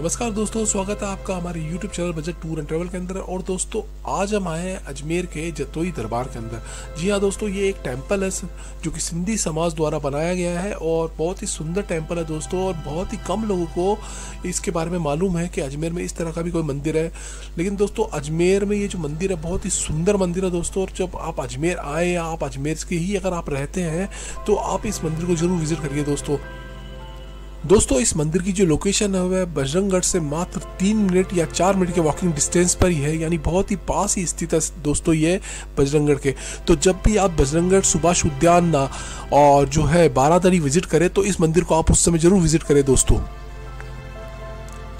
नमस्कार दोस्तों, स्वागत है आपका हमारे YouTube channel budget tour and travel के अंदर। और दोस्तों आज हम आए हैं अजमेर के जतोई दरबार के अंदर। जी हाँ दोस्तों, ये एक टेंपल है जो कि सिंधी समाज द्वारा बनाया गया है और बहुत ही सुंदर टेंपल है दोस्तों। और बहुत ही कम लोगों को इसके बारे में मालूम है कि अजमेर में इस तरह का भी कोई मंदिर है। लेकिन दोस्तों अजमेर में ये जो मंदिर है बहुत ही सुंदर मंदिर है दोस्तों। और जब आप अजमेर आए या आप अजमेर के ही अगर आप रहते हैं तो आप इस मंदिर को ज़रूर विज़िट करिए दोस्तों। दोस्तों इस मंदिर की जो लोकेशन है वह बजरंगगढ़ से मात्र 3 मिनट या 4 मिनट के वॉकिंग डिस्टेंस पर ही है, यानी बहुत ही पास ही स्थित है दोस्तों ये बजरंगगढ़ के। तो जब भी आप बजरंगगढ़ सुभाष उद्यान और जो है बारादरी विजिट करें तो इस मंदिर को आप उस समय ज़रूर विजिट करें दोस्तों।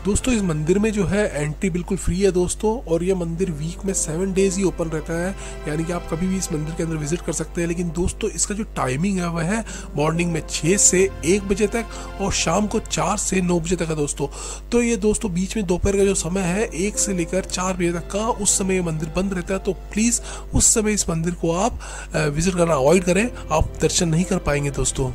दोस्तों इस मंदिर में जो है एंट्री बिल्कुल फ्री है दोस्तों। और ये मंदिर वीक में 7 डेज ही ओपन रहता है, यानी कि आप कभी भी इस मंदिर के अंदर विजिट कर सकते हैं। लेकिन दोस्तों इसका जो टाइमिंग है वह है मॉर्निंग में 6 से 1 बजे तक और शाम को 4 से 9 बजे तक है दोस्तों। तो ये दोस्तों बीच में दोपहर का जो समय है 1 से लेकर 4 बजे तक का, उस समय ये मंदिर बंद रहता है। तो प्लीज़ उस समय इस मंदिर को आप विजिट करना अवॉइड करें, आप दर्शन नहीं कर पाएंगे दोस्तों।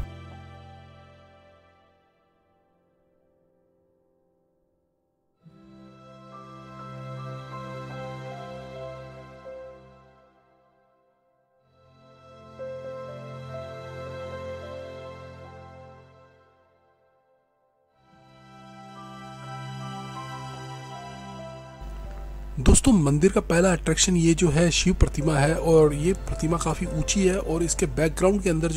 दोस्तों मंदिर का पहला अट्रैक्शन ये जो है शिव प्रतिमा है और ये प्रतिमा काफ़ी ऊंची है। और इसके बैकग्राउंड के अंदर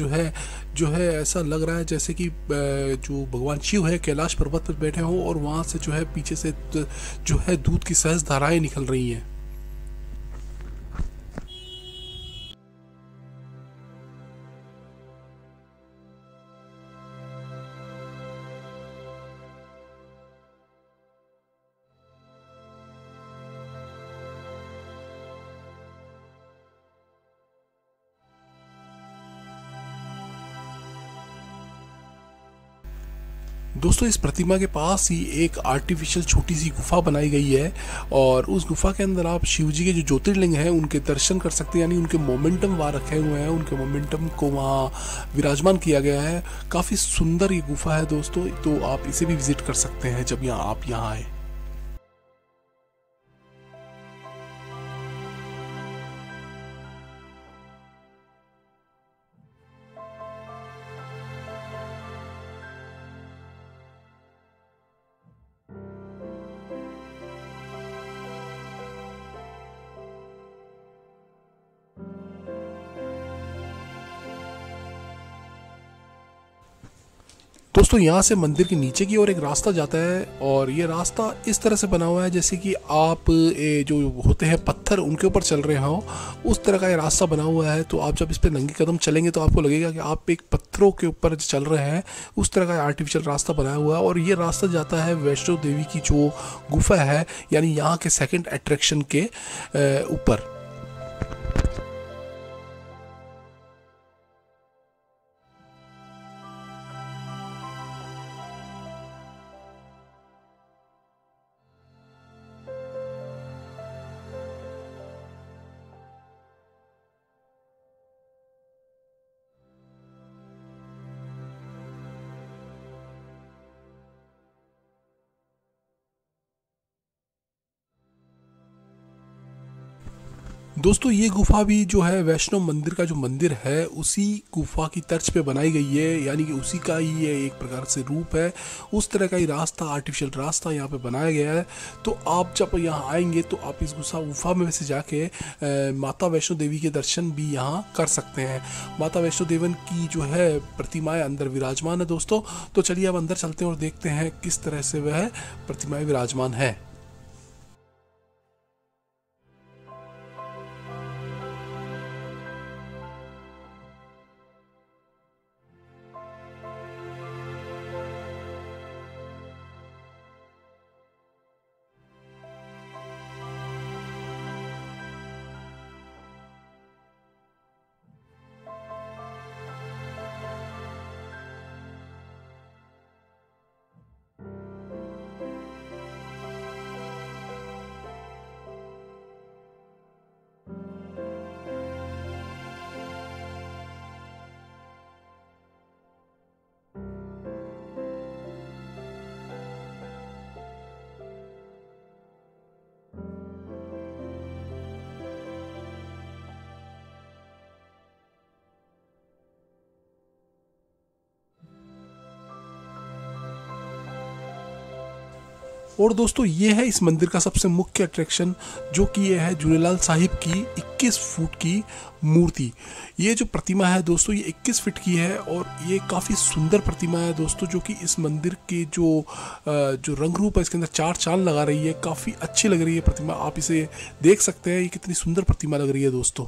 जो है ऐसा लग रहा है जैसे कि जो भगवान शिव है कैलाश पर्वत पर बैठे हों और वहाँ से जो है पीछे से जो है दूध की सहज धाराएं निकल रही हैं। दोस्तों इस प्रतिमा के पास ही एक आर्टिफिशियल छोटी सी गुफा बनाई गई है और उस गुफा के अंदर आप शिवजी के जो ज्योतिर्लिंग हैं उनके दर्शन कर सकते हैं, यानी उनके मोमेंटम वहाँ रखे हुए हैं, उनके मोमेंटम को वहाँ विराजमान किया गया है। काफ़ी सुंदर ये गुफा है दोस्तों, तो आप इसे भी विजिट कर सकते हैं जब आप यहाँ आए। दोस्तों यहाँ से मंदिर के नीचे की ओर एक रास्ता जाता है और ये रास्ता इस तरह से बना हुआ है जैसे कि आप जो होते हैं पत्थर उनके ऊपर चल रहे हो, उस तरह का ये रास्ता बना हुआ है। तो आप जब इस पे नंगे कदम चलेंगे तो आपको लगेगा कि आप एक पत्थरों के ऊपर चल रहे हैं, उस तरह का आर्टिफिशियल रास्ता बनाया हुआ है। और ये रास्ता जाता है वैष्णो देवी की जो गुफा है, यानी यहाँ के 2nd अट्रैक्शन के ऊपर। दोस्तों ये गुफा भी जो है वैष्णो मंदिर का जो मंदिर है उसी गुफा की तर्ज पे बनाई गई है, यानी कि उसी का ही ये एक प्रकार से रूप है। उस तरह का ही रास्ता आर्टिफिशियल रास्ता यहाँ पे बनाया गया है। तो आप जब यहाँ आएंगे तो आप इस गुफा में से जाके माता वैष्णो देवी के दर्शन भी यहाँ कर सकते हैं। माता वैष्णो देवी की जो है प्रतिमाएँ अंदर विराजमान है दोस्तों। तो चलिए अब अंदर चलते हैं और देखते हैं किस तरह से वह प्रतिमाएँ विराजमान है। और दोस्तों ये है इस मंदिर का सबसे मुख्य अट्रैक्शन, जो कि ये है झूलेलाल साहिब की 21 फुट की मूर्ति। ये जो प्रतिमा है दोस्तों ये 21 फीट की है और ये काफ़ी सुंदर प्रतिमा है दोस्तों, जो कि इस मंदिर के जो रंग रूप है इसके अंदर चार चांद लगा रही है। काफ़ी अच्छी लग रही है प्रतिमा, आप इसे देख सकते हैं, ये कितनी सुंदर प्रतिमा लग रही है दोस्तों।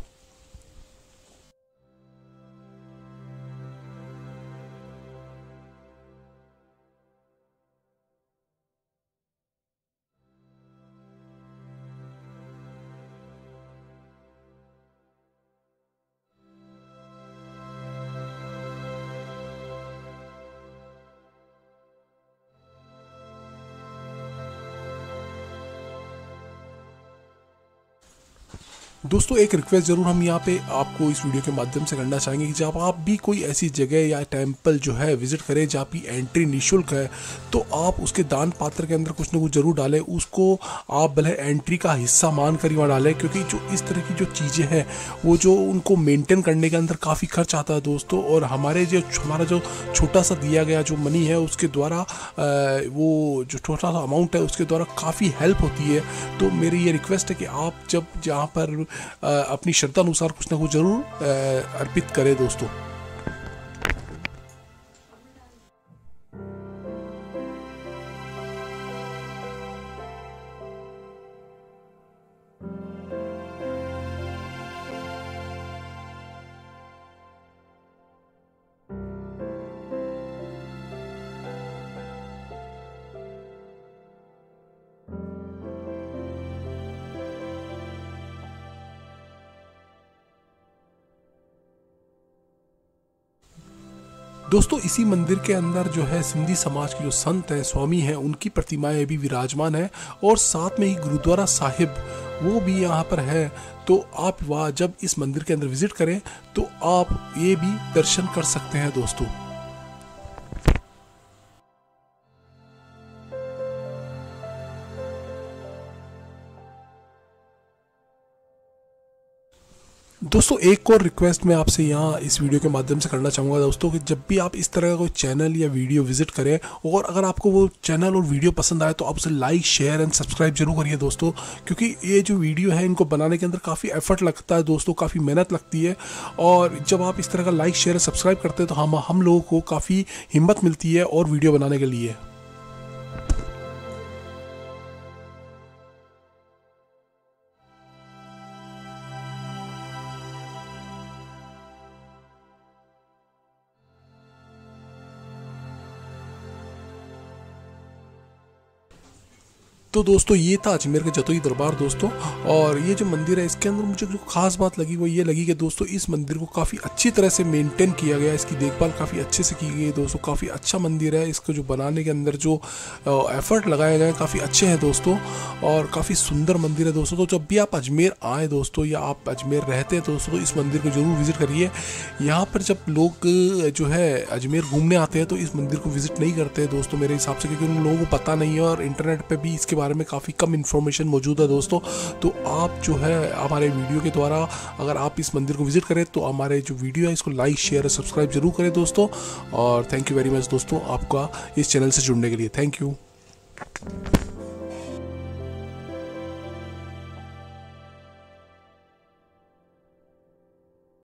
दोस्तों एक रिक्वेस्ट ज़रूर हम यहाँ पे आपको इस वीडियो के माध्यम से करना चाहेंगे कि जब आप भी कोई ऐसी जगह या टेंपल जो है विज़िट करें जहाँ की एंट्री निःशुल्क है, तो आप उसके दान पात्र के अंदर कुछ ना कुछ ज़रूर डालें। उसको आप भले एंट्री का हिस्सा मान कर ही वहाँ डालें, क्योंकि जो इस तरह की जो चीज़ें हैं वो जो उनको मेनटेन करने के अंदर काफ़ी खर्च आता है दोस्तों। और हमारा जो छोटा सा दिया गया जो मनी है उसके द्वारा वो जो छोटा सा अमाउंट है उसके द्वारा काफ़ी हेल्प होती है। तो मेरी ये रिक्वेस्ट है कि आप जब जहाँ पर अपनी श्रद्धा अनुसार कुछ ना कुछ जरूर अर्पित करें दोस्तों। दोस्तों इसी मंदिर के अंदर जो है सिंधी समाज के जो संत हैं, स्वामी हैं, उनकी प्रतिमाएं भी विराजमान है और साथ में ही गुरुद्वारा साहिब वो भी यहाँ पर है। तो आप वहाँ जब इस मंदिर के अंदर विजिट करें तो आप ये भी दर्शन कर सकते हैं दोस्तों। दोस्तों एक और रिक्वेस्ट मैं आपसे यहाँ इस वीडियो के माध्यम से करना चाहूँगा दोस्तों कि जब भी आप इस तरह का कोई चैनल या वीडियो विजिट करें और अगर आपको वो चैनल और वीडियो पसंद आए तो आप उसे लाइक, शेयर एंड सब्सक्राइब जरूर करिए दोस्तों, क्योंकि ये जो वीडियो है इनको बनाने के अंदर काफ़ी एफर्ट लगता है दोस्तों, काफ़ी मेहनत लगती है। और जब आप इस तरह का लाइक, शेयर एंड सब्सक्राइब करते हैं तो हम लोगों को काफ़ी हिम्मत मिलती है और वीडियो बनाने के लिए। तो दोस्तों ये था अजमेर का जतोई दरबार दोस्तों। और ये जो मंदिर है इसके अंदर मुझे जो खास बात लगी वो ये लगी कि दोस्तों इस मंदिर को काफ़ी अच्छी तरह से मेंटेन किया गया, इसकी देखभाल काफ़ी अच्छे से की गई है दोस्तों। काफ़ी अच्छा मंदिर है, इसको जो बनाने के अंदर जो एफर्ट लगाए गए हैं काफ़ी अच्छे हैं दोस्तों और काफ़ी सुंदर मंदिर है दोस्तों। तो जब भी आप अजमेर आए दोस्तों या आप अजमेर रहते हैं दोस्तों तो इस मंदिर को ज़रूर विज़िट करिए। यहाँ पर जब लोग जो है अजमेर घूमने आते हैं तो इस मंदिर को विज़िट नहीं करते हैं दोस्तों मेरे हिसाब से, क्योंकि उन लोगों को पता नहीं है और इंटरनेट पर भी इसके बारे में काफ़ी कम इन्फॉर्मेशन मौजूद है दोस्तों। तो आप जो है हमारे वीडियो के द्वारा अगर आप इस मंदिर को विजिट करें तो हमारे जो वीडियो है इसको लाइक, शेयर और सब्सक्राइब जरूर करें दोस्तों। और थैंक यू वेरी मच दोस्तों आपका इस चैनल से जुड़ने के लिए। Thank you.